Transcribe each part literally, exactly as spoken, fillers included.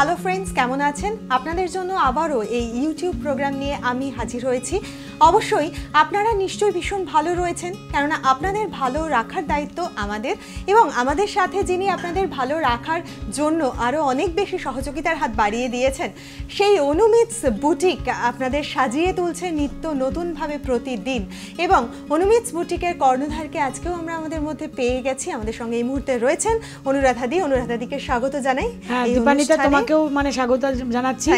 Hello friends, কেমন আছেন? আপনাদের জন্য আবারও এই ইউটিউব প্রোগ্রাম নিয়ে আমি হাজির হয়েছি। অবশ্যই আপনারা নিশ্চয়ই ভীষণ ভালো রয়েছেন, কারণ আপনাদের ভালো রাখার দায়িত্ব আমাদের, এবং আমাদের সাথে যিনি আপনাদের ভালো রাখার জন্য আরও অনেক বেশি সহযোগিতার হাত বাড়িয়ে দিয়েছেন, সেই অনুমিটস বুটিক আপনাদের সাজিয়ে তুলছে নিত্য নতুনভাবে প্রতিদিন। এবং অনুমিটস বুটিকের কর্ণধারকে আজকেও আমরা আমাদের মধ্যে পেয়ে গেছি। আমাদের সঙ্গে এই মুহূর্তে রয়েছেন অনুরাধাদি। অনুরাধাদিকে স্বাগত জানাই। দীপানিতা, তোমাকেও মানে স্বাগত জানাচ্ছি,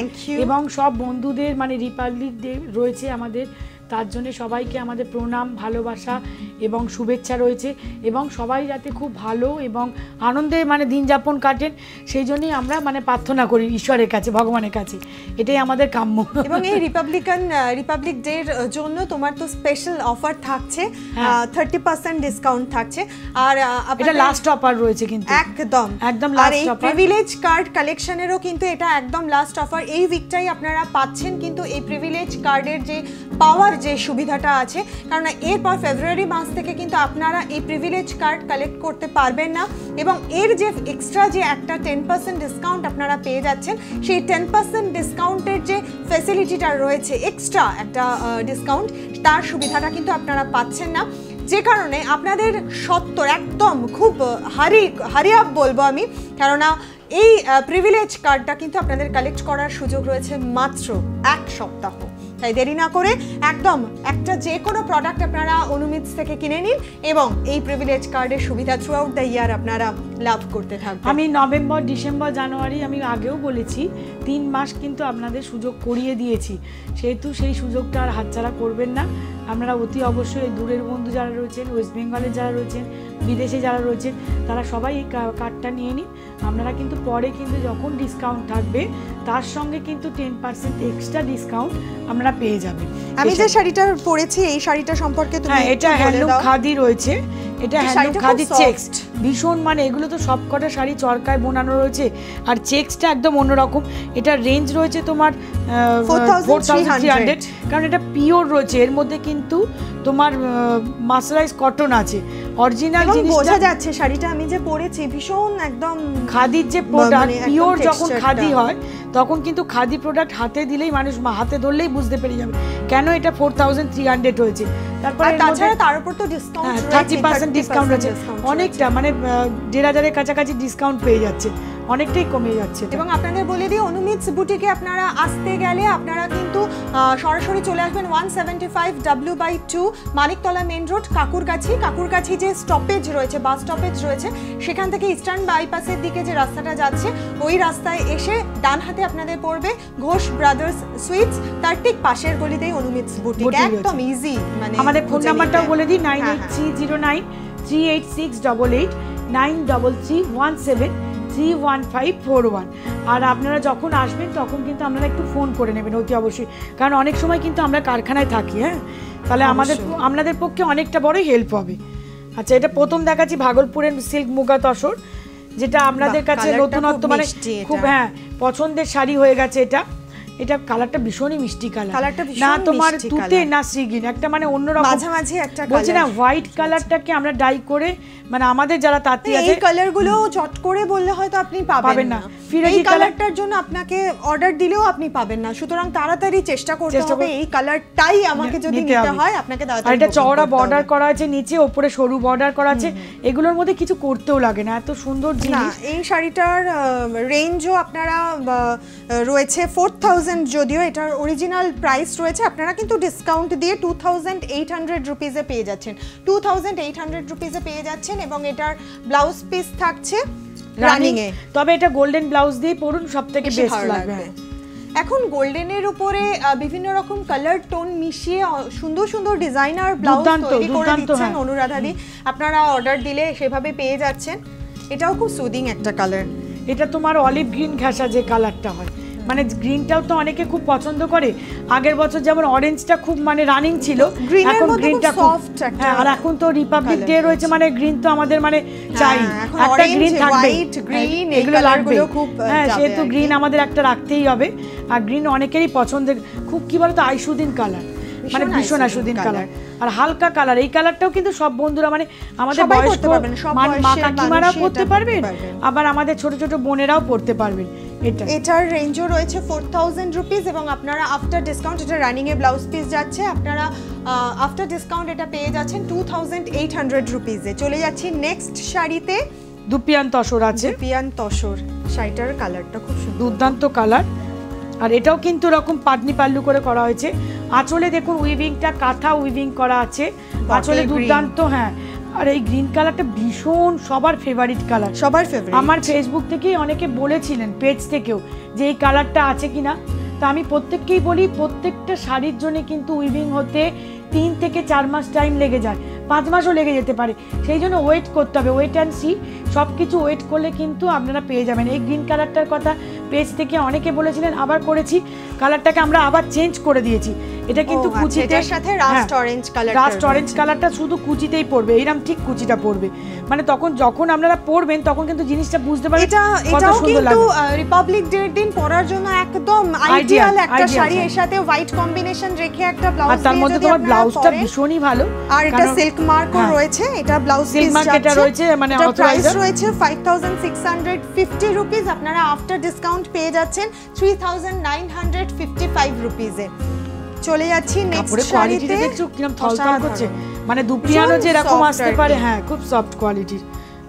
এবং সব বন্ধুদের মানে রিপাবলিক ডে রয়েছে আমাদের, তার জন্য সবাইকে আমাদের প্রণাম, ভালোবাসা এবং শুভেচ্ছা রয়েছে, এবং সবাই যাতে খুব ভালো এবং আনন্দে মানে দিন যাপন কাটেন, সেই জন্যই আমরা মানে প্রার্থনা করি ঈশ্বরের কাছে, ভগবানের কাছে, এটাই আমাদের কাম্য। এবং এই রিপাবলিকান রিপাবলিক ডের জন্য তোমার তো স্পেশাল অফার থাকছে, থার্টি পার্সেন্ট ডিসকাউন্ট থাকছে, আর এটা লাস্ট অফার রয়েছে কিন্তু, একদম একদম লাস্ট অফার। প্রিভিলেজ কার্ড কালেকশনেরও কিন্তু এটা একদম লাস্ট অফার, এই উইকটাই আপনারা পাচ্ছেন কিন্তু এই প্রিভিলেজ কার্ডের যে পাওয়ার যে সুবিধাটা আছে, কারণ এরপর ফেব্রুয়ারি মাস থেকে কিন্তু আপনারা এই প্রিভিলেজ কার্ড কালেক্ট করতে পারবেন না, এবং এর যে এক্সট্রা যে একটা টেন পার্সেন্ট ডিসকাউন্ট আপনারা পেয়ে যাচ্ছেন, সেই টেন পার্সেন্ট ডিসকাউন্টের যে ফেসিলিটিটা রয়েছে, এক্সট্রা একটা ডিসকাউন্ট, তার সুবিধাটা কিন্তু আপনারা পাচ্ছেন না, যে কারণে আপনাদের সত্তর একদম খুব হারি হারিয়াপ বলবো আমি, কেননা এই প্রিভিলেজ কার্ডটা কিন্তু আপনাদের কালেক্ট করার সুযোগ রয়েছে মাত্র এক সপ্তাহ। তাই দেরি না করে একদম একটা যে কোনো প্রোডাক্ট আপনারা অনুমিটস থেকে কিনে নিন, এবং এই প্রিভিলেজ কার্ডের সুবিধা থ্রু আউট দ্য ইয়ার আপনারা লাভ করতে থাকবেন। আমি নভেম্বর, ডিসেম্বর, জানুয়ারি, আমি আগেও বলেছি তিন মাস কিন্তু আপনাদের সুযোগ করিয়ে দিয়েছি, সেহেতু সেই সুযোগটা আর হাতছাড়া করবেন না। আপনারা অতি অবশ্যই দূরের বন্ধু যারা রয়েছেন, ওয়েস্ট বেঙ্গলের যারা রয়েছেন, বিদেশে যারা রয়েছেন, তারা সবাই এই কার্ডটা নিয়ে নিন। আপনারা কিন্তু পরে কিন্তু যখন ডিসকাউন্ট থাকবে তার সঙ্গে কিন্তু টেন পার্সেন্ট এক্সট্রা ডিসকাউন্ট আপনারা পেয়ে যাবেন। আমি যে শাড়িটা পরেছি, এই শাড়িটা সম্পর্কে, এটা হ্যান্ডলুম খাদি রয়েছে, এটা হ্যান্ডলুম খাদি চেকস, ভীষণ মানে এগুলো তো সবকটা শাড়ি চরকায় বোনানো রয়েছে, আর চেকসটা একদম অন্যরকম। এটার রেঞ্জ রয়েছে তোমার ফোর থাউজেন্ড থ্রি হান্ড্রেড, কারণ এটা পিওর রয়েছে, এর মধ্যে কিন্তু তোমার মার্সারাইজ কটন আছে, অরিজিনাল জিনিস বোঝা যাচ্ছে। শাড়িটা আমি যে পরেছি ভীষণ একদম খাদির যে প্রোডাক্ট, পিওর যখন খাদি হয় তখন কিন্তু খাদি প্রোডাক্ট হাতে দিলেই মানুষ হাতে ধরলেই বুঝতে পেরে যাবে কেন এটা ফোর থাউজেন্ড থ্রি হান্ড্রেড রয়েছে। তারপরে তাছাড়া তার উপর তো ডিসকাউন্ট থার্টি পার্সেন্ট ডিসকাউন্ট আছে, অনেকটা মানে দেড় হাজারের কাছাকাছি ডিসকাউন্ট পেয়ে যাচ্ছে, অনেকটাই কমে যাচ্ছে। এবং আপনাদের বলে দিই, অনুমিটস বুটিকে আপনারা আসতে গেলে আপনারা কিন্তু সরাসরি চলে আসবেন one seventy five W by two Maniktala main road, Kakurgachi. Kakurgachi যে স্টপেজ রয়েছে, বাস স্টপেজ রয়েছে, সেখান থেকে ইস্টার্ন বাইপাসের দিকে যে রাস্তাটা যাচ্ছে, ওই রাস্তায় এসে ডান হাতে আপনাদের পড়বে ঘোষ ব্রাদার্স সুইটস, তার ঠিক পাশের গলিতেই অনুমিটস বুটিক, একদম ইজি। মানে আমাদের ফোন নাম্বারটাও বলে দিই, nine eight three zero nine three eight six double eight nine double three one seven three one five four one. আর আপনারা যখন আসবেন তখন কিন্তু আপনারা একটু ফোন করে নেবেন অতি অবশ্যই, কারণ অনেক সময় কিন্তু আমরা কারখানায় থাকি। হ্যাঁ, তাহলে আমাদের আপনাদের পক্ষে অনেকটা বড়ই হেল্প হবে। আচ্ছা, এটা প্রথম দেখাচ্ছি ভাগলপুরের সিল্ক মুগা তসর, যেটা আপনাদের কাছে নতুনত্ব, মানে খুব হ্যাঁ পছন্দের শাড়ি হয়ে গেছে এটা। এটা কালারটা ভীষণই মিষ্টি কালার, না তোমার তুতে না শ্রীগিন, একটা মানে অন্যরকম মাঝামাঝি একটা কালার বলছি না, হোয়াইট কালারটাকে আমরা ডাই করে মানে আমাদের যারা তাঁতি আছে, এই কালারগুলো চট করে বললে হয়তো আপনি পাবেন না। ফিরোজি কালারটার জন্য আপনাকে অর্ডার দিলেও আপনি পাবেন না, সুতরাং তাড়াতাড়ি চেষ্টা করতে হবে এই কালারটাই আমাকে যদি নিতে হয় আপনাকে তাড়াতাড়ি। এটা চওড়া বর্ডার করা আছে, নিচে উপরে সরু বর্ডার করা আছে, এগুলোর মধ্যে কিছু করতেও লাগে না, এত সুন্দর জিনিস। এই শাড়িটার রেঞ্জও আপনারা রয়েছে ফোর থাউজেন্ড, যদিও এটার অরিজিনাল প্রাইস রয়েছে, আপনারা কিন্তু ডিসকাউন্ট দিয়ে টু থাউজেন্ড এইট হান্ড্রেড রুপিসে পেয়ে যাচ্ছেন, টু থাউজেন্ড এইট হান্ড্রেড রুপিসে পেয়ে যাচ্ছেন। এবং এটার ব্লাউজ পিস থাকছে রানিং এ, তবে এটা গোল্ডেন ব্লাউজ দিয়ে পরুন সব থেকে বেস্ট লাগবে। এখন গোল্ডেনের উপরে বিভিন্ন রকম কালার টোন মিশিয়ে সুন্দর সুন্দর ডিজাইনার ব্লাউজ তৈরি করে দিচ্ছেন অনুরাধাদি, আপনারা অর্ডার দিলে সেভাবে পেয়ে যাচ্ছেন। এটাও খুব সুদিং একটা কালার, এটা তোমার অলিভ গ্রিন ঘেঁষা যে কালারটা হয়, মানে গ্রিনটাও তো অনেকে খুব পছন্দ করে। আগের বছর যেমন অরেঞ্জটা খুব মানে রানিং ছিল, এখন গ্রিনটা সফট একটা, আর এখন তো রিপাবলিক ডে রয়েছে, মানে গ্রিন তো আমাদের মানে চাই, একটা গ্রিন থাকবে, হোয়াইট গ্রিন এগুলো লাগবে খুব। হ্যাঁ, সেহেতু গ্রিন আমাদের একটা রাখতেই হবে, আর গ্রিন অনেকেরই পছন্দের খুব, কি বলতো আইসুদিন কালার, মানে ভীষণ আইসুদিন কালার আর হালকা কালার। এই কালারটাও কিন্তু সব বন্ধুরা মানে আমাদের বয়স্ক মানে মা কাকিমারাও পরতে পারবেন, আবার আমাদের ছোট ছোট বোনেরাও পরতে পারবেন, এটার রেঞ্জও রয়েছে four thousand rupees এবং আপনারা আফটার ডিসকাউন্ট এটা রানিং এ ব্লাউজ পিস যাচ্ছে আপনারা আফটার ডিসকাউন্ট এটা পেয়ে যাচ্ছেন two thousand eight hundred rupees এ চলে যাচ্ছি নেক্সট শাড়িতে দুপিয়ান তসর আছে দুপিয়ান তসর শাড়িটার কালারটা খুব সুন্দর দুর্দান্ত কালার আর এটাও কিন্তু এরকম পাটনি পাল্লু করে করা হয়েছে আঁচলে দেখুন উইভিংটা কাঁথা উইভিং করা আছে আঁচলে দুর্দান্ত হ্যাঁ আর এই গ্রিন কালারটা ভীষণ সবার ফেভারিট কালার সবার ফেভারিট আমার ফেসবুক থেকে অনেকে বলেছিলেন পেজ থেকেও যে এই কালারটা আছে কিনা তা আমি প্রত্যেককেই বলি প্রত্যেকটা শাড়ির জন্য কিন্তু উইভিং হতে তিন থেকে চার মাস টাইম লেগে যায় পাঁচ মাসও লেগে যেতে পারে সেই জন্য ওয়েট করতে হবে ওয়েট অ্যান্ড সি সব কিছু ওয়েট করলে কিন্তু আপনারা পেয়ে যাবেন এই গ্রিন কালারটার কথা পেজ থেকে অনেকে বলেছিলেন আবার করেছি কালারটাকে আমরা আবার চেঞ্জ করে দিয়েছি এটা কিন্তু কুচিটার সাথে rust orange colour rust orange কালারটা শুধু কুচিতেই পড়বে এইরকম ঠিক কুচিটা পড়বে মানে তখন যখন আপনারা পড়বেন তখন কিন্তু জিনিসটা বুঝতে পারবেন এটা এটাও কিন্তু রিপাবলিক ডে দিন পরার জন্য একদম আইডিয়াল একটা শাড়ি এর সাথে হোয়াইট কম্বিনেশন রেখে একটা ব্লাউজ আর তার মধ্যে তোমার ব্লাউজটা ভীষণই ভালো আর এটা সিল্ক মার্কও রয়েছে এটা ব্লাউজ সিল্ক মার্কটা রয়েছে মানে প্রাইস রয়েছে five thousand six hundred fifty rupees আপনারা আফটার ডিসকাউন্ট পেয়ে যাচ্ছেন three thousand nine hundred fifty-five rupees এ চলে যাচ্ছি নেক্সট শাড়িতে দেখছো কিরকম থলথল করছে মানে দুপিয়ানো যে এরকম আসতে পারে হ্যাঁ খুব সফট কোয়ালিটির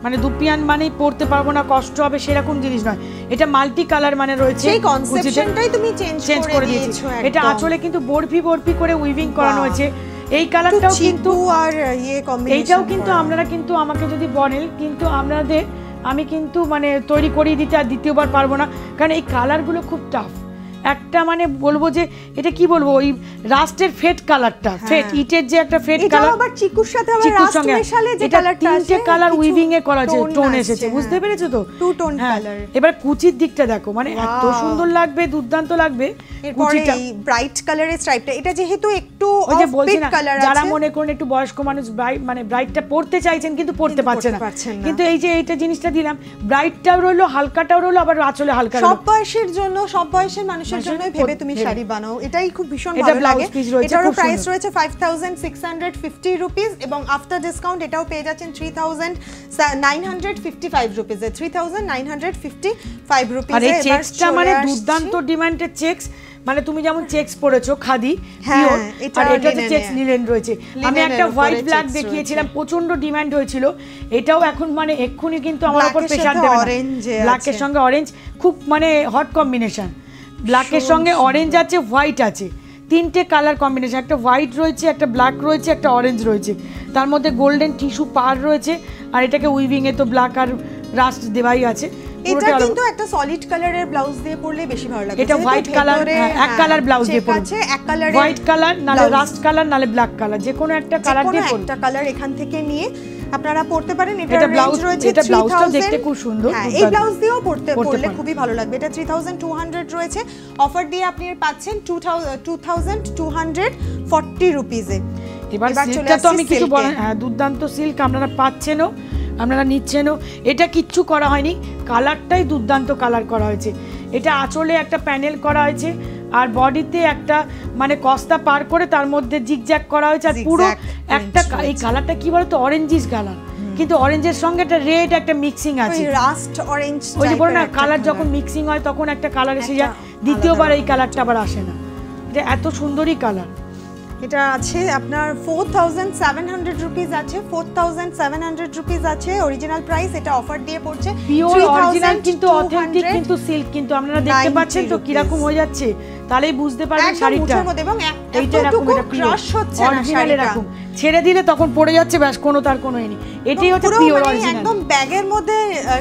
মানে দুপিয়ান মানে পড়তে পারবো না কষ্ট হবে সেরকম জিনিস নয় এটা মাল্টি কালার মানে রয়েছে সেই কনসেপশনটাই তুমি চেঞ্জ করে দিয়েছো এটা আঁচলে কিন্তু বরফি বরফি করে উইভিং করানো হয়েছে এই কালারটাও কিন্তু আর এই কম্বিনেশন এইটাও কিন্তু আপনারা কিন্তু আমাকে যদি বলেন কিন্তু আপনাদের আমি কিন্তু মানে তৈরি করিয়ে দিতে আর দ্বিতীয়বার পারবো না কারণ এই কালারগুলো খুব টাফ একটা মানে বলবো যে এটা কি বলবো ওই রাস্টের ফেড কালারটা ফেড ইটের যে একটা ফেড কালার আবার চিকুর সাথে আবার রাস্ট মেশালে যে কালারটা আছে কালার উইভিং এ করা আছে টোন এসেছে বুঝতে পেরেছো তো টু টোন কালার এবার কুচির দিকটা দেখো মানে এত সুন্দর লাগবে দুর্দান্ত লাগবে কুচিটা এই ব্রাইট কালারের স্ট্রাইপটা এটা যেহেতু একটু ওই যে বলছিনা যারা মনে করেন একটু বয়স্ক মানুষ মানে ব্রাইটটা পড়তে চাইছেন কিন্তু পড়তে পারছেন না কিন্তু এই যে এইটা জিনিসটা দিলাম ব্রাইটটাও রইলো হালকাটাও রইলো আবার আঁচলে হালকা সব বয়সের জন্য সব বয়সের মানুষ ভেবে তুমি শাড়ি বানাও এটাই খুব ভীষণ ভালো লাগে এটারও প্রাইস রয়েছে five thousand six hundred fifty rupees এবং আফটার ডিসকাউন্ট এটাও পেয়ে যাচ্ছেন three thousand nine hundred fifty-five rupees এ three thousand nine hundred fifty-five rupees এ চেকটা মানে দুর্দান্ত ডিমান্ডেড চেকস মানে তুমি যেমন চেকস পরেছো খাদি পিওর আর এটা যে চেকস লিনেন রয়েছে আমি একটা হোয়াইট ব্ল্যাক দেখিয়েছিলাম প্রচন্ড ডিমান্ড হয়েছিল এটাও এখন মানে এক্ষুনি কিন্তু আমার উপর প্রেসার দেবে ব্ল্যাকের সঙ্গে অরেঞ্জ খুব মানে হট কম্বিনেশন ব্ল্যাকের সঙ্গে অরেঞ্জ আছে হোয়াইট আছে তিনটে কালার কম্বিনেশন একটা হোয়াইট রয়েছে একটা ব্ল্যাক রয়েছে একটা অরেঞ্জ রয়েছে তার মধ্যে গোল্ডেন টিস্যু পার রয়েছে আর এটাকে উইভিংয়ে তো ব্ল্যাক আর রাস্ট দেওয়াই আছে এটা কিন্তু একটা সলিড কালারের ব্লাউজ দিয়ে পরলে বেশি ভালো লাগে এটা হোয়াইট কালার এক কালার ব্লাউজ দিয়ে পরো আছে এক কালারে হোয়াইট কালার নালে রাস্ট কালার নালে ব্ল্যাক কালার যে কোনো একটা কালার দিয়ে পরো একটা কালার এখান থেকে নিয়ে আপনারা পড়তে পারেন এটা ব্লাউজ রয়েছে এটা ব্লাউজটা দেখতে খুব সুন্দর এই ব্লাউজ দিও পড়তে পড়লে খুবই ভালো লাগবে এটা three thousand two hundred রয়েছে অফার দিয়ে আপনি পাচ্ছেন twenty-two forty rupees এ এবার এটা তো আমি কিছু বলেন হ্যাঁ দুর্দান্ত সিল্ক আপনারা পাচ্ছেনও আপনারা নিচ্ছেনও এটা কিচ্ছু করা হয়নি কালারটাই দুর্দান্ত কালার করা হয়েছে এটা আঁচলে একটা প্যানেল করা হয়েছে আর বডিতে একটা মানে কস্তা পার করে তার মধ্যে জিগজ্যাগ করা হয়েছে আর পুরো একটা এই কালারটা কি বলতো অরেঞ্জিশ কালার কিন্তু অরেঞ্জের সঙ্গে একটা রেড একটা মিক্সিং আছে রাস্ট অরেঞ্জ ওই যে বলো না কালার যখন মিক্সিং হয় তখন একটা কালার এসে যায় দ্বিতীয়বার এই কালারটা আবার আসে না এটা এত সুন্দরই কালার এটা আছে আপনার four thousand seven hundred rupees আছে four thousand seven hundred rupees আছে অরিজিনাল প্রাইস এটা অফার দিয়ে পড়ছে পিওর অরিজিনাল কিন্তু অথেন্টিক কিন্তু সিল্ক কিন্তু আপনারা দেখতে পাচ্ছেন তো কি রকম হয়ে যাচ্ছে তাহলেই বুঝতে পারবেন শাড়িটা এবং এইটা এরকম এটা ক্রাশ হচ্ছে না শাড়িটা ছেড়ে দিলে তখন পড়ে যাচ্ছে ব্যাস কোনো তার কোনোই নেই এটাই হচ্ছে পিওর অরিজিনাল একদম ব্যাগের মধ্যে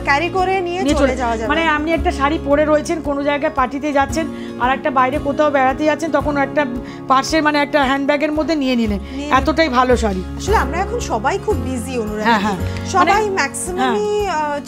ক্যারি করে নিয়ে চলে যাওয়া যাবে মানে আপনি একটা শাড়ি পরে রয়েছেন কোনো জায়গায় পার্টিতে যাচ্ছেন আর একটা বাইরে কোথাও বেড়াতে যাচ্ছেন তখন একটা পার্সের মানে একটা হ্যান্ড ব্যাগের মধ্যে নিয়ে নিলেন এতটাই ভালো শাড়ি আসলে আমরা এখন সবাই খুব বিজি অনুরাধা সবাই ম্যাক্সিমামি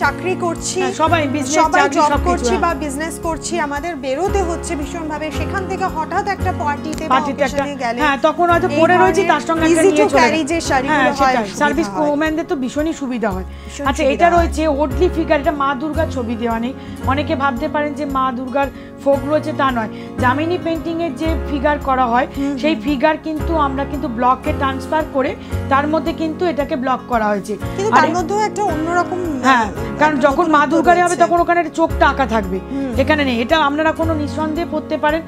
চাকরি করছি সবাই বিজনেস চাকরি করছি বা বিজনেস করছি আমাদের বেরোতে হচ্ছে ভীষণভাবে এখান থেকে হঠাৎ একটা পার্টিতে পার্টিতে গেলে হ্যাঁ তখন হয়তো পরে রয়েছে তার সঙ্গে একটা নিয়ে চলে ক্যারি যে শাড়িগুলো হয় সার্ভিস ওমেনদের তো ভীষণই সুবিধা হয়। আচ্ছা এটা রয়েছে ওডলি ফিগার, এটা মা দুর্গা ছবি দেওয়া নেই, অনেকে ভাবতে পারেন যে মা দুর্গার ফোক রয়েছে, তা নয়। জামিনী পেন্টিং এর যে ফিগার করা হয় সেই ফিগার কিন্তু আমরা কিন্তু ব্লকে ট্রান্সফার করে তার মধ্যে কিন্তু এটাকে ব্লক করা হয়েছে, কিন্তু তার মধ্যেও একটা অন্যরকম হ্যাঁ কারণ যখন মা দুর্গারে হবে তখন ওখানে একটা চোখটা আঁকা থাকবে, এখানে নেই। এটা আপনারা কোনো নিঃসন্দেহে পড়তে পারেন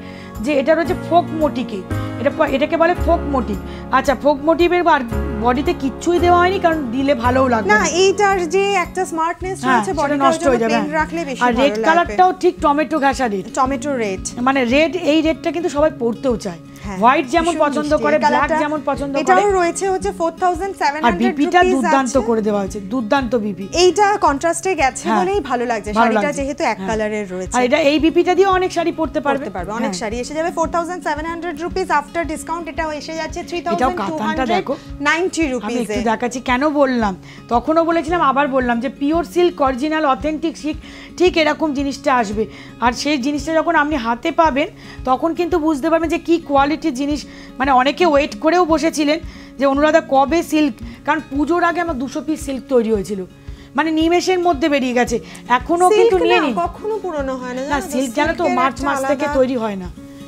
যে এটা রয়েছে ফোক মোটিকে, এটা এটাকে বলে ফোক মোটিভ। আচ্ছা ফোক মোটিভের বার বডিতে কিচ্ছুই দেওয়া হয়নি কারণ দিলে ভালোও লাগবে না, এইটার যে একটা স্মার্টনেস রয়েছে বডি নষ্ট হয়ে যাবে। আর রেড কালারটাও ঠিক টমেটো ঘাসা রেড, টমেটো রেড মানে রেড, এই রেডটা কিন্তু সবাই পড়তেও চায়, হোয়াইট যেমন পছন্দ করে ব্ল্যাক যেমন পছন্দ করে। এটাও রয়েছে হচ্ছে ফোর থাউজেন্ড সেভেন হান্ড্রেড আর বিপিটা দুর্দান্ত করে দেওয়া হয়েছে, দুর্দান্ত বিপি, এইটা কন্ট্রাস্টে গেছে বলেই ভালো লাগছে শাড়িটা যেহেতু এক কালারের রয়েছে। আর এটা এই বিপিটা দিয়ে অনেক শাড়ি পড়তে পারবে পারবে অনেক শাড়ি এসে যাবে four thousand seven hundred rupees after discount, এটাও এসে যাচ্ছে three thousand two hundred ninety rupees এ। দেখাচ্ছি কেন বললাম, তখনও বলেছিলাম আবার বললাম যে pure silk original authentic silk ঠিক এরকম জিনিসটা আসবে, আর সেই জিনিসটা যখন আপনি হাতে পাবেন তখন কিন্তু বুঝতে পারবেন যে কি কোয়ালিটি জিনিস, মানে অনেকে ওয়েট করেও বসেছিলেন যে অনুরাধা কবে সিল্ক, কারণ পুজোর আগে আমার দুশো পিস সিল্ক তৈরি হয়েছিল, মানে নিমেষের মধ্যে বেরিয়ে গেছে, এখনো কিন্তু নিয়ে নি কখনো পুরনো হয় না সিল্ক, জানো তো মার্চ মাস থেকে তৈরি হয় না,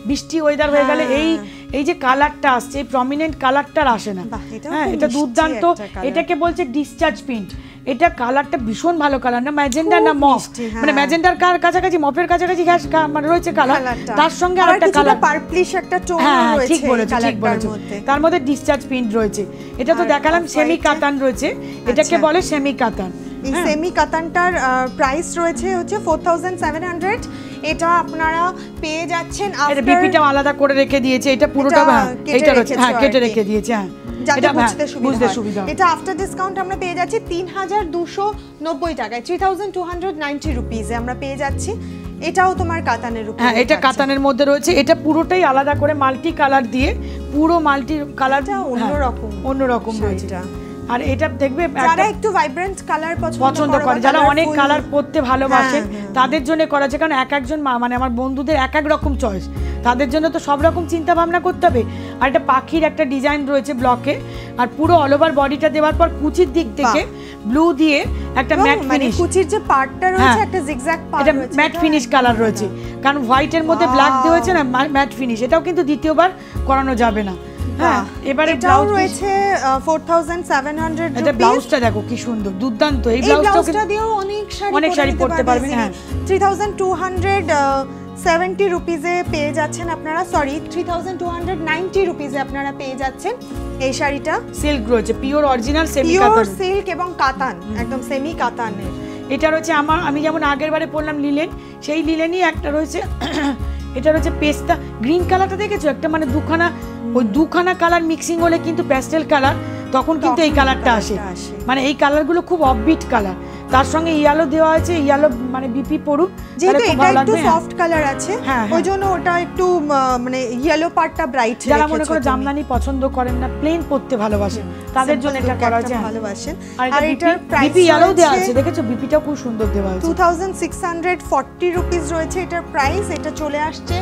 বৃষ্টি ওয়েদার হয়ে গেলে এই এই যে কালারটা আসছে এই প্রমিনেন্ট কালারটার আসে না, হ্যাঁ এটা দুর্দান্ত, এটাকে বলছে ডিসচার্জ প্রিন্ট, এটা কালারটা ভীষণ ভালো কালার না, ম্যাজেন্ডা না মফ, মানে ম্যাজেন্ডার কাছাকাছি মফের কাছাকাছি রয়েছে কালার, তার সঙ্গে আর একটা কালার পার্পলিশ একটা টোন রয়েছে, ঠিক বলেছো ঠিক বলেছো, তার মধ্যে ডিসচার্জ প্রিন্ট রয়েছে। এটা তো দেখালাম সেমি কাতান রয়েছে, এটাকে বলে সেমি কাতান, এই সেমি কাতানটার প্রাইস রয়েছে হচ্ছে ফোর থাউজেন্ড সেভেন হান্ড্রেড, এটা আপনারা পেয়ে যাচ্ছেন। আর বিপিটা আলাদা করে রেখে দিয়েছে, এটা পুরোটা এটা রয়েছে হ্যাঁ কেটে রেখে দিয়েছে, হ্যাঁ এটা বুঝতে সুবিধা। এটা আফটার ডিসকাউন্ট আমরা পেয়ে যাচ্ছি তিন হাজার দুশো নব্বই টাকায়, three thousand two hundred ninety rupees আমরা পেয়ে যাচ্ছি। এটাও তোমার কাতানের উপর, হ্যাঁ এটা কাতানের মধ্যে রয়েছে, এটা পুরোটাই আলাদা করে মাল্টি কালার দিয়ে, পুরো মাল্টি কালারটা অন্যরকম অন্যরকম রয়েছে। আর এটা দেখবে যারা একটু ভাইব্রেন্ট কালার পছন্দ করে, যারা অনেক কালার পড়তে ভালোবাসে তাদের জন্য করা আছে, কারণ এক একজন মানে আমার বন্ধুদের এক এক রকম চয়েস, তাদের জন্য তো সব রকম চিন্তা ভাবনা করতে হবে। আর এটা পাখির একটা ডিজাইন রয়েছে ব্লকে, আর পুরো অল ওভার বডিটা দেওয়ার পর কুচির দিক থেকে ব্লু দিয়ে একটা ম্যাট ফিনিশ, কুচির যে পার্টটা রয়েছে একটা জিগজ্যাগ পার্ট, এটা ম্যাট ফিনিশ কালার রয়েছে, কারণ হোয়াইটের মধ্যে ব্ল্যাক দেওয়া হয়েছে না ম্যাট ফিনিশ, এটাও কিন্তু দ্বিতীয়বার করানো যাবে না। হ্যাঁ এবারে ব্লাউজ রয়েছে four thousand seven hundred rupee, এটা ব্লাউজটা দেখো কি সুন্দর দুর্দান্ত, এই ব্লাউজটা দিয়েও অনেক শাড়ি অনেক শাড়ি পরতে পারবেন, হ্যাঁ three thousand two hundred seventy রুপিসে পেয়ে যাচ্ছেন আপনারা, sorry three thousand two hundred ninety রুপিসে আপনারা পেয়ে যাচ্ছেন। এই শাড়িটা সিল্ক রয়েছে, pure original semi katan, pure silk এবং কাতান একদম সেমি কাতানের। এটা রয়েছে আমার আমি যেমন আগের বারে পরলাম লিলেন, সেই লিলেনই একটা রয়েছে, এটা রয়েছে পেস্তা গ্রিন কালারটা দেখেছো, একটা মানে দুখানা ওই দুখানা কালার মিক্সিং হলে কিন্তু প্যাস্টেল কালার, তখন কিন্তু এই কালারটা আসে, মানে এই কালারগুলো খুব অফবিট কালার, তার সঙ্গে ইয়ালো দেওয়া আছে, ইয়ালো মানে বিপি পড়ুক যেহেতু এটা একটু সফট কালার আছে ওই জন্য ওটা একটু মানে ইয়েলো পার্টটা ব্রাইট। যারা মনে করে জামদানি পছন্দ করেন না প্লেন পড়তে ভালোবাসেন তাদের জন্য এটা করা আছে, ভালোবাসেন। আর এটা বিপি ইয়ালো দেওয়া আছে দেখেছো, বিপিটা খুব সুন্দর দেওয়া আছে, two thousand six hundred forty rupees রয়েছে এটার প্রাইস, এটা চলে আসছে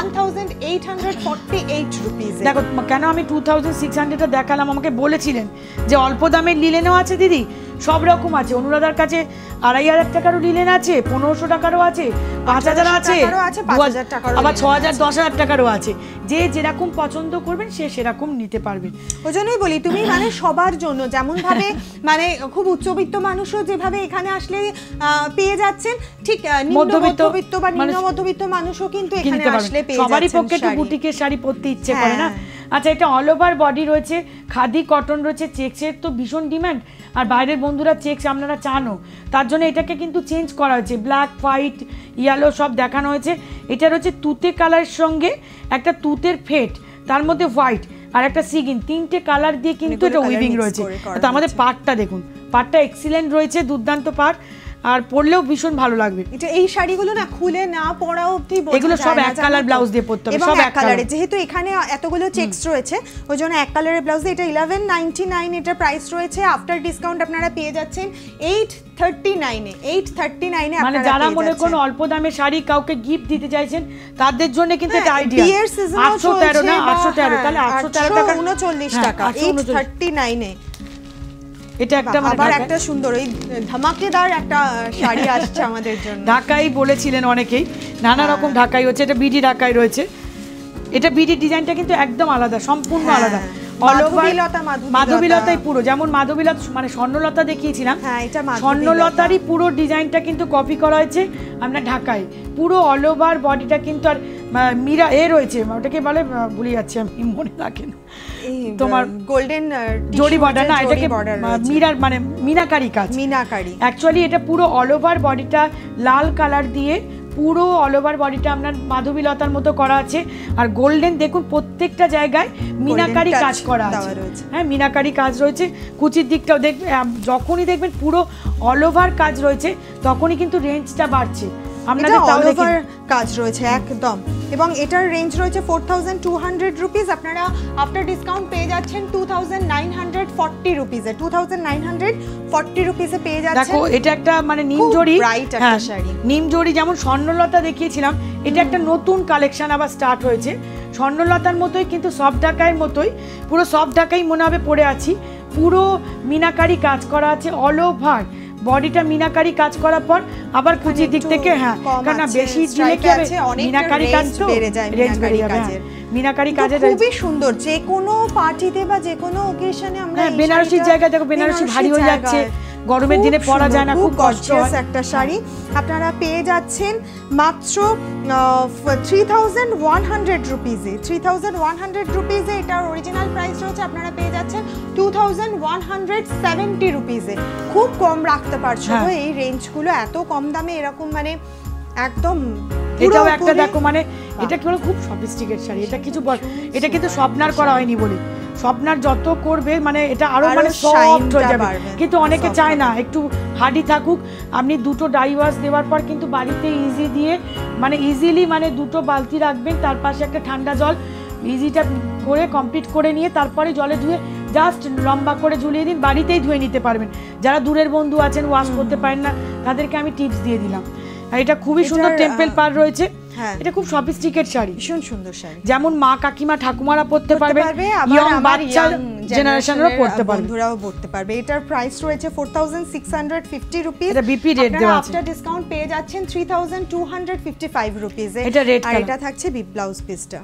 one thousand eight hundred forty-eight rupees। দেখো কেন আমি টু থাউজেন্ড সিক্স হান্ড্রেড টা দেখালাম, আমাকে বলেছিলেন যে অল্প দামে লিলেনও আছে দিদি, সব রকম আছে, অনুরাধার কাছে আড়াই হাজার টাকারও লিলেন আছে, পনেরোশো টাকারও আছে, পাঁচ হাজার আছে, আবার ছ হাজার দশ হাজার টাকারও আছে, যে যেরকম পছন্দ করবেন সে সেরকম নিতে পারবেন। ওই জন্যই বলি তুমি মানে সবার জন্য, যেমন ভাবে মানে খুব উচ্চবিত্ত মানুষও যেভাবে এখানে আসলে পেয়ে যাচ্ছেন, ঠিক মধ্যবিত্ত বা নিম্ন মধ্যবিত্ত মানুষও কিন্তু এখানে আসলে পেয়ে যাচ্ছেন, সবারই পক্ষে তো বুটিকের শাড়ি পরতে ইচ্ছে করে না। আচ্ছা এটা অল ওভার বডি রয়েছে, খাদি কটন রয়েছে, চেকসের তো ভীষণ ডিমান্ড, আর বাইরের বন্ধুরা চেকস আপনারা চানও, তার জন্য এটাকে কিন্তু চেঞ্জ করা হয়েছে, ব্ল্যাক হোয়াইট ইয়েলো সব দেখানো হয়েছে। এটা রয়েছে তুতে কালারের সঙ্গে একটা তুতের ফেট, তার মধ্যে হোয়াইট আর একটা সিগিন, তিনটে কালার দিয়ে কিন্তু এটা উইভিং রয়েছে। তো আমাদের পার্টটা দেখুন, পার্টটা এক্সিলেন্ট রয়েছে, দুর্দান্ত পার্ট। আর পরলেও ভীষণ ভালো লাগবে। এটা এই শাড়িগুলো না খুলে না পরা অবধি বোঝা যায় না, এগুলো সব এক কালার ব্লাউজ দিয়ে পরতে হবে, সব এক কালারে। যেহেতু এখানে এতগুলো চেকস রয়েছে ওইজন্য এক কালারের ব্লাউজ। এটা eleven ninety-nine এটার প্রাইস রয়েছে, আফটার ডিসকাউন্ট আপনারা পেয়ে যাচ্ছেন eight thirty-nine এ, eight thirty-nine এ। মানে যারা মনে কোন অল্প দামে শাড়ি কাউকে গিফট দিতে চাইছেন তাদের জন্য কিন্তু এটা আইডিয়া। eight thirteen না eight thirteen, তাহলে eight thirteen টাকা eight thirty-nine এ। এটা একটা আবার একটা সুন্দর এই ধমাকেদার একটা শাড়ি আসছে আমাদের জন্য। ঢাকাই বলেছিলেন অনেকেই, নানা রকম ঢাকাই হচ্ছে, এটা বিডি ঢাকাই রয়েছে। এটা বিডি ডিজাইনটা কিন্তু একদম আলাদা, সম্পূর্ণ আলাদা। মাধবীলতা, মাধবীলতাই পুরো, যেমন মাধবীলতা মানে স্বর্ণলতা দেখিয়েছিলাম, স্বর্ণলতারই পুরো ডিজাইনটা কিন্তু কপি করা হয়েছে আমরা ঢাকায়। পুরো অল ওভার বডিটা কিন্তু আর মীরা এ রয়েছে, ওটাকে বলে ভুলে যাচ্ছি আমি, মনে রাখে না, তোমার গোল্ডেন জরি বর্ডার না, এটাকে মীরার মানে মিনাকারি কাজ, মিনাকারি অ্যাকচুয়ালি। এটা পুরো অল ওভার বডিটা লাল কালার দিয়ে, পুরো অল ওভার বডিটা আপনার মাধবীলতার মতো করা আছে। আর গোল্ডেন দেখুন প্রত্যেকটা জায়গায় মিনাকারি কাজ করা আছে, হ্যাঁ মিনাকারি কাজ রয়েছে। কুচির দিকটাও দেখবে, যখনই দেখবেন পুরো অল ওভার কাজ রয়েছে তখনই কিন্তু রেঞ্জটা বাড়ছে আপনাদের, অল ওভার কাজ রয়েছে একদম। এবং এটার রেঞ্জ রয়েছে four thousand two hundred rupees, আপনারা আফটার ডিসকাউন্ট পেয়ে যাচ্ছেন two thousand nine hundred forty রুপিসে, two thousand nine hundred forty রুপিসে পেয়ে যাচ্ছেন। দেখো এটা একটা মানে নিম জড়ি, রাইট একটা শাড়ি নিম জড়ি, যেমন স্বর্ণলতা দেখিয়েছিলাম। এটা একটা নতুন কালেকশন আবার স্টার্ট হয়েছে, স্বর্ণলতার মতোই কিন্তু সফট ঢাকাইয়ের মতোই, পুরো সফট ঢাকাই মনে হবে পরে আছি। পুরো মিনাকারি কাজ করা আছে, অল ওভার বডিটা মিনাকারি কাজ করার পর আবার কুচির দিক থেকে, হ্যাঁ কারণ বেশি দিলে কি আছে মিনাকারি কাজ তো রেঞ্জ বেড়ে যাবে। মিনাকারি কাজে খুবই সুন্দর, যে কোনো পার্টিতে বা যে কোনো ওকেশনে আমরা। বেনারসির জায়গা দেখো, বেনারসি ভারী হয়ে যাচ্ছে, গরমের দিনে পরা যায় না, খুব গর্জিয়াস একটা শাড়ি আপনারা পেয়ে যাচ্ছেন মাত্র three thousand one hundred রুপিসে, three thousand one hundred রুপিসে। এটার অরিজিনাল প্রাইস রয়েছে, আপনারা পেয়ে যাচ্ছেন two thousand one hundred seventy রুপিসে। খুব কম রাখতে পারছো এই রেঞ্জগুলো, এত কম দামে এরকম মানে একদম। এটাও একটা দেখো মানে এটা কি বলে খুব সফিস্টিকেট শাড়ি, এটা কিছু এটা কিন্তু স্বপ্নার করা হয়নি বলে, স্বপ্নার যত করবে মানে এটা আরো মানে সফট হয়ে যাবে। কিন্তু অনেকে চায় না একটু হার্ডি থাকুক, আপনি দুটো ডাই ওয়াশ দেওয়ার পর কিন্তু বাড়িতে ইজি দিয়ে মানে ইজিলি মানে দুটো বালতি রাখবেন, তার পাশে একটা ঠান্ডা জল ইজিটা করে কমপ্লিট করে নিয়ে তারপরে জলে ধুয়ে জাস্ট লম্বা করে ঝুলিয়ে দিন, বাড়িতেই ধুয়ে নিতে পারবেন। যারা দূরের বন্ধু আছেন ওয়াশ করতে পারেন না তাদেরকে আমি টিপস দিয়ে দিলাম। আর এটা খুবই সুন্দর টেম্পল পার রয়েছে, এটা খুব সফিস্টিকেট শাড়ি, ভীষণ সুন্দর শাড়ি, যেমন মা কাকিমা ঠাকুমারা পরতে পারবে, ইয়ং বাচ্চা জেনারেশনরা পরতে পারবে, বন্ধুরাও পরতে পারবে। এটার প্রাইস রয়েছে four thousand six hundred fifty rupees, এটা বিপি রেট দেওয়া আছে, আফটার ডিসকাউন্ট পেয়ে যাচ্ছেন three thousand two hundred fifty-five rupees এ। এটা রেড কালার, এটা থাকছে বি ব্লাউজ পিসটা।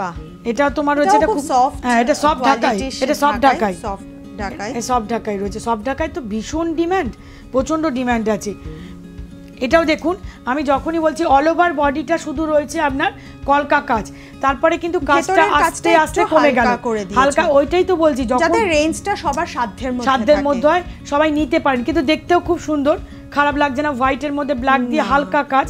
বাহ, এটা তোমার রয়েছে, এটা খুব সফট, হ্যাঁ এটা সফট ঢাকাই, এটা সফট ঢাকাই, সফট ঢাকাই, এই সফট ঢাকাই রয়েছে। সফট ঢাকাই তো ভীষণ ডিমান্ড, প্রচন্ড ডিমান্ড আছে। এটাও দেখুন, আমি যখনই বলছি অল ওভার বডিটা শুধু রয়েছে আপনার কলকা কাজ, তারপরে কিন্তু কাজটা আস্তে আস্তে কমে গেল হালকা, ওইটাই তো বলছি যাতে রেঞ্জটা সবার সাধ্যের মধ্যে সাধ্যের মধ্যে হয়, সবাই নিতে পারেন। কিন্তু দেখতেও খুব সুন্দর, খারাপ লাগছে না। হোয়াইটের মধ্যে ব্ল্যাক দিয়ে হালকা কাজ,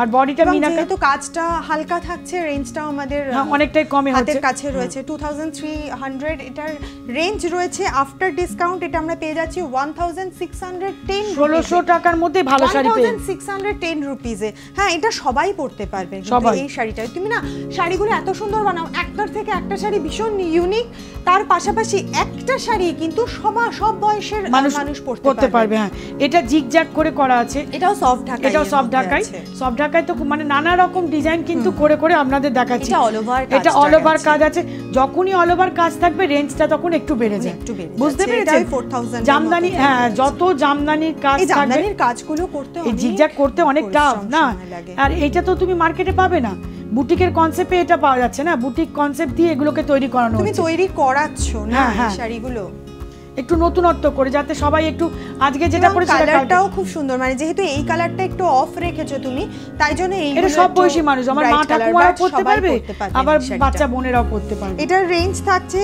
আর বডিটা মিনাকারি তো কাজটা হালকা থাকছে, রেঞ্জটাও আমাদের অনেকটাই কমে হাতের কাছে রয়েছে two thousand three hundred। এটার রেঞ্জ রয়েছে আফটার ডিসকাউন্ট এটা আমরা পেয়ে যাচ্ছি one thousand six hundred ten, sixteen hundred টাকার মধ্যে ভালো শাড়ি পেয়ে one thousand six hundred ten রুপিসে। হ্যাঁ এটা সবাই পড়তে পারবে, এই শাড়িটা তুমি না শাড়িগুলো এত সুন্দর বানাও, একটার থেকে একটা শাড়ি ভীষণ ইউনিক, তার পাশাপাশি একটা শাড়ি কিন্তু সবার সব বয়সের মানুষ পড়তে পারবে। হ্যাঁ এটা জিগজ্যাগ করে করা আছে, এটাও সফট ঢাকাই, এটাও সফট ঢাকাই, সফট ঢাকাই তো মানে নানা রকম ডিজাইন কিন্তু করে করে আপনাদের দেখাচ্ছি। এটা অল ওভার কাজ আছে, যখনই অল ওভার কাজ থাকবে রেঞ্জটা তখন একটু বেড়ে যায়, বুঝতে পেরেছেন? জামদানি, হ্যাঁ যত জামদানির কাজ থাকবে, জামদানির কাজগুলো করতে এই জিগজ্যাগ করতে অনেক টাফ না, আর এটা তো তুমি মার্কেটে পাবে না, বুটিকের কনসেপ্টে এটা পাওয়া যাচ্ছে না, বুটিক কনসেপ্ট দিয়ে এগুলোকে তৈরি করানো, তুমি তৈরি করাচ্ছো না শাড়িগুলো একটু নতুনত্ব করে, যাতে সবাই একটু আজকে যেটা পরে সেটা। কালারটাও খুব সুন্দর, মানে যেহেতু এই কালারটা একটু অফ রেখেছো তুমি, তাই জন্য এই এটা সব বয়সী মানুষ, আমার মা ঠাকুমাও পড়তে পারবে, আবার বাচ্চা বোনেরাও পড়তে পারবে। এটার রেঞ্জ থাকছে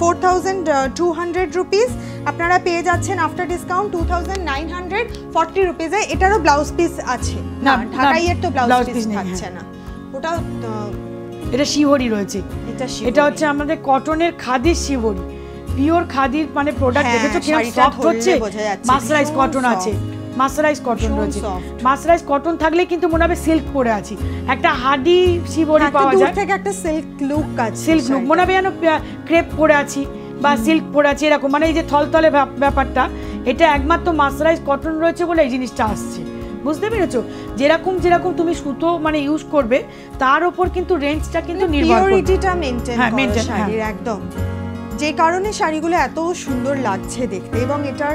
four thousand two hundred rupees, আপনারা পেয়ে যাচ্ছেন after discount two thousand nine hundred forty রুপিসে। এটারও ব্লাউজ পিস আছে না, ঢাকাইয়ের তো ব্লাউজ পিস থাকছে না, ওটা এটা শিহরি রয়েছে, এটা হচ্ছে আমাদের কটনের khadi শিহরি। pure khadi mane product dekhecho ki soft hocche masserized cotton ache masserized cotton royeche masserized cotton thakle kintu mone hobe silk pore achi ekta hardy shibori paoa jay theke ekta silk look ache silk look mone hobe jano crepe pore achi ba silk pore achi erokom mane ei je thol thole byapar ta eta ekmatro masserized cotton royeche bole ei jinish ta asche বুঝতে পেরেছো যেরকম যেরকম তুমি সুতো মানে use করবে তার উপর কিন্তু রেঞ্জটা কিন্তু নির্ভর করে পিওরিটিটা মেইনটেইন করো শাড়ির একদম যে কারণে শাড়িগুলো এত সুন্দর লাগছে দেখতে এবং এটার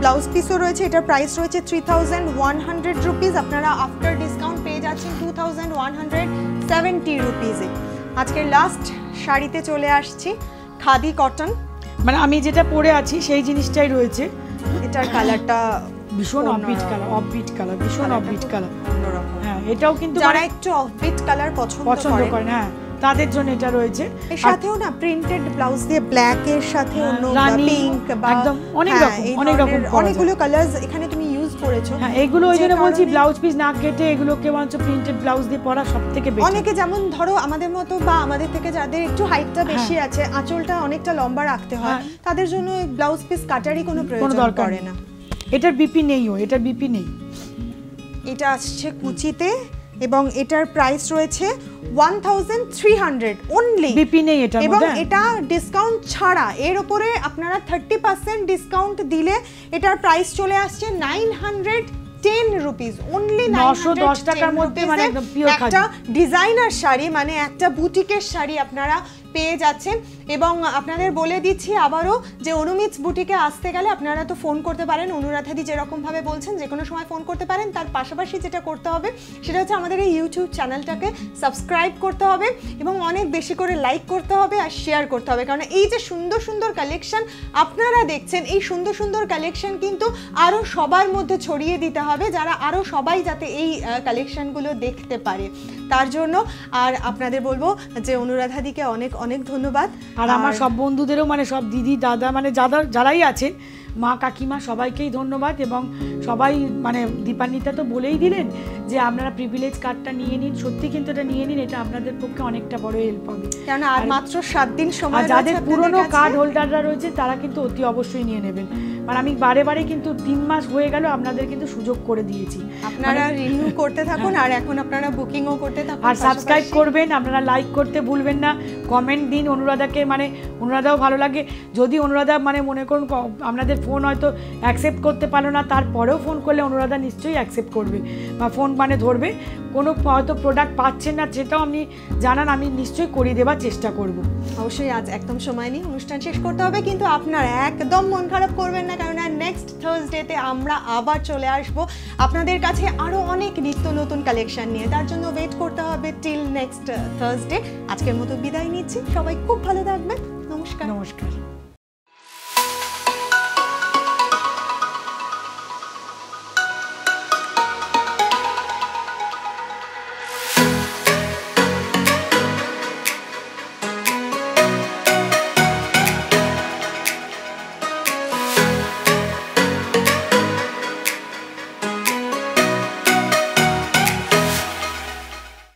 ব্লাউজ পিসও রয়েছে এটার প্রাইস রয়েছে three thousand one hundred rupees আপনারা আফটার ডিসকাউন্ট পেয়ে যাচ্ছেন two thousand one hundred seventy রুপিসে আজকের লাস্ট শাড়িতে চলে আসছি খাদি কটন মানে আমি যেটা পরে আছি সেই জিনিসটাই রয়েছে এটার কালারটা ভীষণ অফবিট কালার অফবিট কালার ভীষণ অফবিট কালার হ্যাঁ এটাও কিন্তু যারা একটু অফবিট কালার পছন্দ করেন হ্যাঁ তাদের জন্য এটা রয়েছে এর সাথেও না প্রিন্টেড ব্লাউজ দিয়ে ব্ল্যাক এর সাথে অন্য পিঙ্ক বা একদম অনেক রকম অনেক রকম অনেকগুলো কালারস এখানে তুমি ইউজ করেছো হ্যাঁ এগুলো ওইজন্য বলছি ব্লাউজ পিস না কেটে এগুলোকে মানে প্রিন্টেড ব্লাউজ দিয়ে পরা সবথেকে বেস্ট অনেকে যেমন ধরো আমাদের মতো বা আমাদের থেকে যাদের একটু হাইটটা বেশি আছে আঁচলটা অনেকটা লম্বা রাখতে হয় তাদের জন্য ব্লাউজ পিস কাটারই কোনো প্রয়োজন পড়ে না এটার বিপি নেইও এটার বিপি নেই এটা আসছে কুচিতে এবং এটার প্রাইস রয়েছে one thousand three hundred only BP নেই এটা এবং এটা ডিসকাউন্ট ছাড়া এর উপরে আপনারা thirty percent ডিসকাউন্ট দিলে এটার প্রাইস চলে আসছে nine hundred ten rupees only nine hundred ten টাকার মধ্যে মানে একদম পিওর খাদি একটা ডিজাইনার শাড়ি মানে একটা বুটিকের শাড়ি আপনারা পেয়ে যাচ্ছেন এবং আপনাদের বলে দিচ্ছি আবারো যে অনুমিত বুটিকে আসতে গেলে আপনারা তো ফোন করতে পারেন অনুরাধা দি যেরকম ভাবে বলছেন যে কোনো সময় ফোন করতে পারেন তার পাশাপাশি যেটা করতে হবে সেটা হচ্ছে আমাদের এই ইউটিউব চ্যানেলটাকে সাবস্ক্রাইব করতে হবে এবং অনেক বেশি করে লাইক করতে হবে আর শেয়ার করতে হবে কারণ এই যে সুন্দর সুন্দর কালেকশন আপনারা দেখছেন এই সুন্দর সুন্দর কালেকশন কিন্তু আরো সবার মধ্যে ছড়িয়ে দিতে হবে যারা আরো সবাই যাতে এই কালেকশনগুলো দেখতে পারে তার জন্য আর আপনাদের বলবো যে অনুরাধা দিকে অনেক অনেক ধন্যবাদ আর আমার সব বন্ধুদেরও মানে সব দিদি দাদা মানে যারা যারাই আছেন মা কাকিমা সবাইকেই ধন্যবাদ এবং সবাই মানে দীপান্বিতা তো বলেই দিলেন যে আপনারা প্রিভিলেজ কার্ডটা নিয়ে নিন সত্যি কিন্তু এটা নিয়ে নিন এটা আপনাদের পক্ষে অনেকটা বড় হেল্প হবে কারণ আর মাত্র সাত দিন সময় আছে যাদের পুরনো কার্ড হোল্ডাররা রয়েছে তারা কিন্তু অতি অবশ্যই নিয়ে নেবেন মানে আমি বারে বারে কিন্তু তিন মাস হয়ে গেল আপনাদের কিন্তু সুযোগ করে দিয়েছি আপনারা রিনিউ করতে থাকুন আর এখন আপনারা বুকিংও করতে থাকুন আর সাবস্ক্রাইব করবেন আপনারা লাইক করতে ভুলবেন না কমেন্ট দিন অনুরাধাকে মানে অনুরাধাও ভালো লাগে যদি অনুরাধা মানে মনে করুন আপনাদের ফোন হয়তো অ্যাকসেপ্ট করতে পারলো না তারপরেও ফোন করলে অনুরাধা নিশ্চয়ই অ্যাকসেপ্ট করবে বা ফোন মানে ধরবে কোনো হয়তো প্রোডাক্ট পাচ্ছেন না সেটাও আপনি জানান আমি নিশ্চয়ই করিয়ে দেওয়ার চেষ্টা করব অবশ্যই আজ একদম সময় নেই অনুষ্ঠান শেষ করতে হবে কিন্তু আপনারা একদম মন খারাপ করবেন না কারণ আর নেক্সট থার্সডেতে আমরা আবার চলে আসবো আপনাদের কাছে আরও অনেক নিত্য নতুন কালেকশন নিয়ে তার জন্য ওয়েট করতে হবে টিল নেক্সট থার্সডে আজকের মতো বিদায় নিচ্ছি সবাই খুব ভালো থাকবেন নমস্কার নমস্কার